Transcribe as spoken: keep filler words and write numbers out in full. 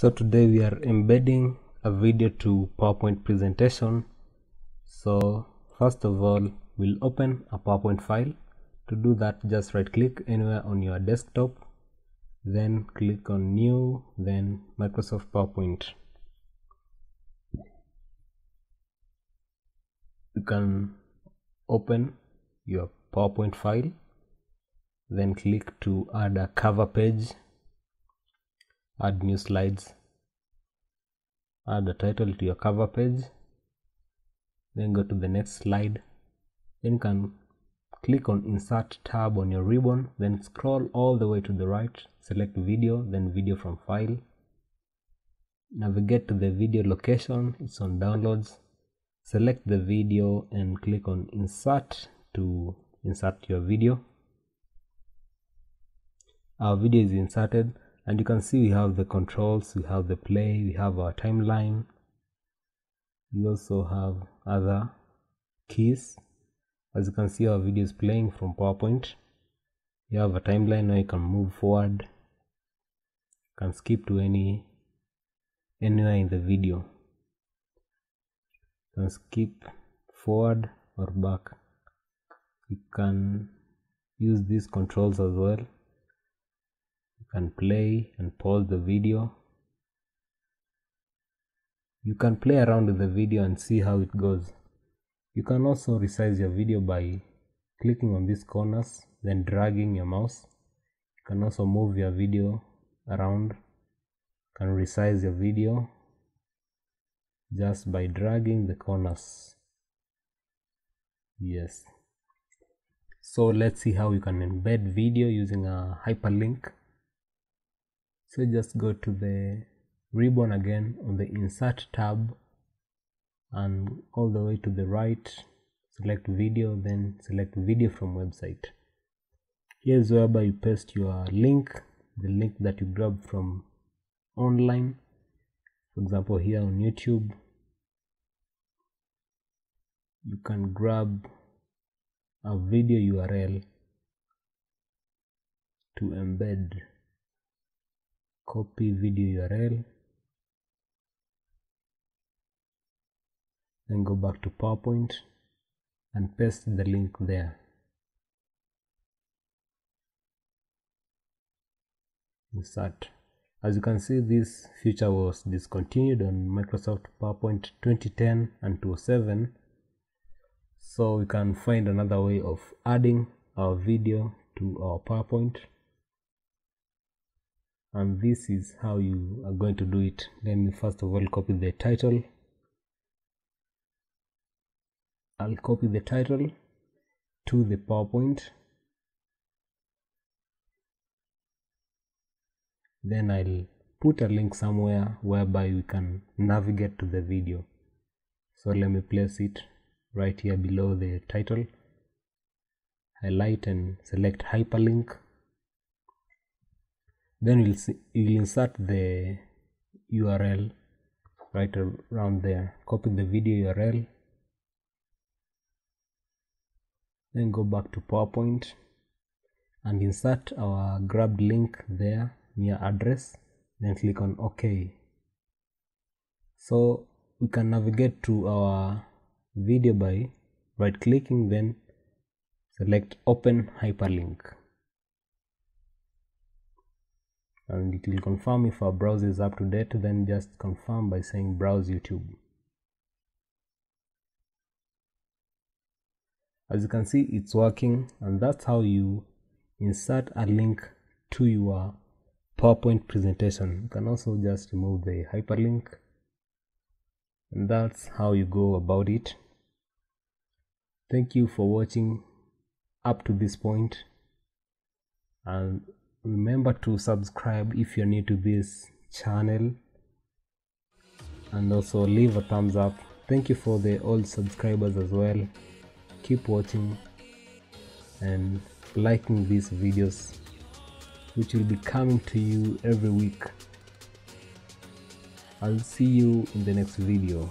So today we are embedding a video to PowerPoint presentation. So first of all, we'll open a PowerPoint file. To do that, just right click anywhere on your desktop, then click on new, then Microsoft PowerPoint. You can open your PowerPoint file, then click to add a cover page, add new slides, add a title to your cover page, then go to the next slide, then you can click on insert tab on your ribbon, then scroll all the way to the right, select video, then video from file, navigate to the video location, it's on downloads, select the video and click on insert to insert your video. Our video is inserted, and you can see we have the controls, we have the play, we have our timeline, we also have other keys. As you can see, our video is playing from PowerPoint. You have a timeline where you can move forward, you can skip to any anywhere in the video, you can skip forward or back. You can use these controls as well. You can play and pause the video. You can play around with the video and see how it goes. You can also resize your video by clicking on these corners, then dragging your mouse. You can also move your video around. You can resize your video just by dragging the corners. Yes. So let's see how you can embed video using a hyperlink. So just go to the ribbon again on the insert tab and all the way to the right, select video, then select video from website. Here's whereby you paste your link, the link that you grab from online, for example here on YouTube. You can grab a video U R L to embed. Copy video U R L, then go back to PowerPoint and paste the link there. Insert. As you can see, this feature was discontinued on Microsoft PowerPoint twenty ten and two oh seven. So we can find another way of adding our video to our PowerPoint, and this is how you are going to do it. Let me first of all copy the title. I'll copy the title to the PowerPoint, then I'll put a link somewhere whereby we can navigate to the video. So let me place it right here below the title, highlight and select hyperlink. Then we'll see, we'll insert the U R L right around there. Copy the video U R L, then go back to PowerPoint and insert our grabbed link there near address, then click on OK. So we can navigate to our video by right clicking, then select open hyperlink, and it will confirm if our browser is up to date. Then just confirm by saying browse YouTube. As you can see, it's working, and that's how you insert a link to your PowerPoint presentation. You can also just remove the hyperlink, and that's how you go about it. Thank you for watching up to this point, and remember to subscribe if you're new to this channel, and also leave a thumbs up. Thank you for the old subscribers as well. Keep watching and liking these videos, which will be coming to you every week. I'll see you in the next video.